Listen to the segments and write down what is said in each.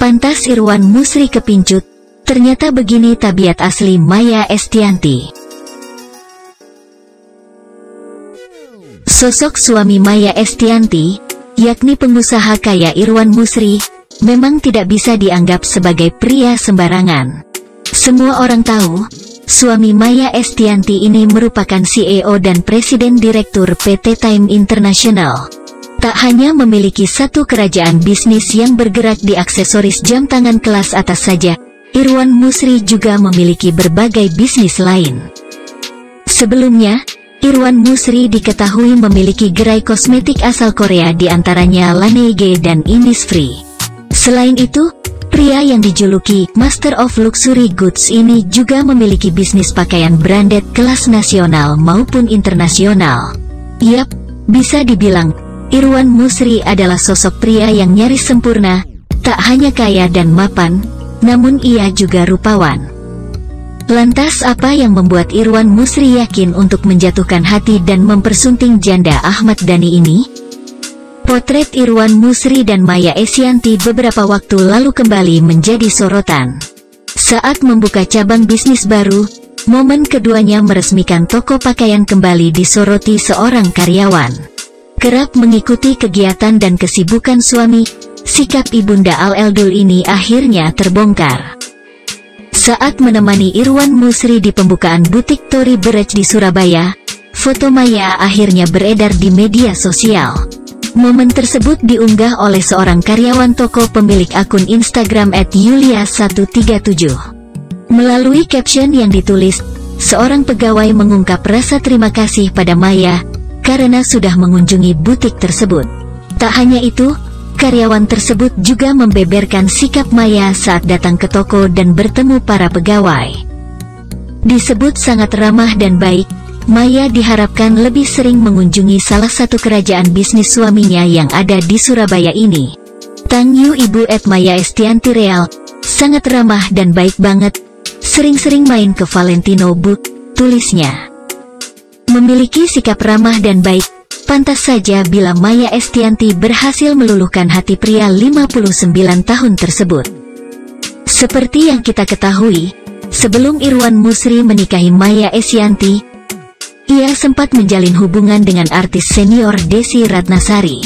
Pantas Irwan Mussry kepincut, ternyata begini tabiat asli Maia Estianty. Sosok suami Maia Estianty, yakni pengusaha kaya Irwan Mussry, memang tidak bisa dianggap sebagai pria sembarangan. Semua orang tahu, suami Maia Estianty ini merupakan CEO dan Presiden Direktur PT Time International. Tak hanya memiliki satu kerajaan bisnis yang bergerak di aksesoris jam tangan kelas atas saja, Irwan Mussry juga memiliki berbagai bisnis lain. Sebelumnya, Irwan Mussry diketahui memiliki gerai kosmetik asal Korea di antaranya Laneige dan Innisfree. Selain itu, pria yang dijuluki Master of Luxury Goods ini juga memiliki bisnis pakaian branded kelas nasional maupun internasional. Yap, bisa dibilang, Irwan Mussry adalah sosok pria yang nyaris sempurna, tak hanya kaya dan mapan, namun ia juga rupawan. Lantas apa yang membuat Irwan Mussry yakin untuk menjatuhkan hati dan mempersunting janda Ahmad Dhani ini? Potret Irwan Mussry dan Maia Estianty beberapa waktu lalu kembali menjadi sorotan. Saat membuka cabang bisnis baru, momen keduanya meresmikan toko pakaian kembali disoroti seorang karyawan. Kerap mengikuti kegiatan dan kesibukan suami, sikap ibunda Al-Eldul ini akhirnya terbongkar. Saat menemani Irwan Mussry di pembukaan butik Tory Burch di Surabaya, foto Maia akhirnya beredar di media sosial. Momen tersebut diunggah oleh seorang karyawan toko pemilik akun Instagram @yulia137. Melalui caption yang ditulis, seorang pegawai mengungkap rasa terima kasih pada Maia karena sudah mengunjungi butik tersebut. Tak hanya itu, karyawan tersebut juga membeberkan sikap Maia saat datang ke toko dan bertemu para pegawai. Disebut sangat ramah dan baik, Maia diharapkan lebih sering mengunjungi salah satu kerajaan bisnis suaminya yang ada di Surabaya ini. Tang Yu Ibu @Maia Estianty Real, sangat ramah dan baik banget, sering-sering main ke Valentino Book, tulisnya. Memiliki sikap ramah dan baik, pantas saja bila Maia Estianty berhasil meluluhkan hati pria 59 tahun tersebut. Seperti yang kita ketahui, sebelum Irwan Mussry menikahi Maia Estianty, ia sempat menjalin hubungan dengan artis senior Desy Ratnasari.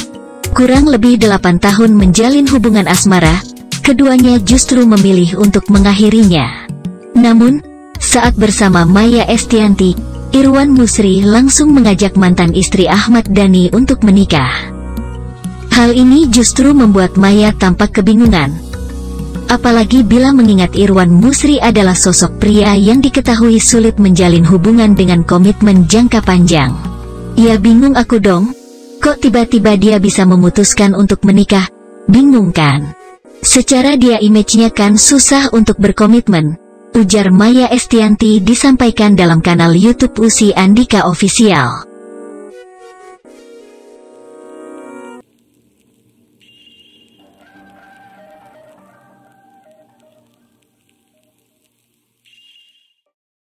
Kurang lebih 8 tahun menjalin hubungan asmara, keduanya justru memilih untuk mengakhirinya. Namun, saat bersama Maia Estianty, Irwan Mussry langsung mengajak mantan istri Ahmad Dhani untuk menikah. Hal ini justru membuat Maia tampak kebingungan. Apalagi bila mengingat Irwan Mussry adalah sosok pria yang diketahui sulit menjalin hubungan dengan komitmen jangka panjang. Ya bingung aku dong, kok tiba-tiba dia bisa memutuskan untuk menikah, bingung kan? Secara dia image-nya kan susah untuk berkomitmen, ujar Maia Estianty disampaikan dalam kanal YouTube Usi Andika Official.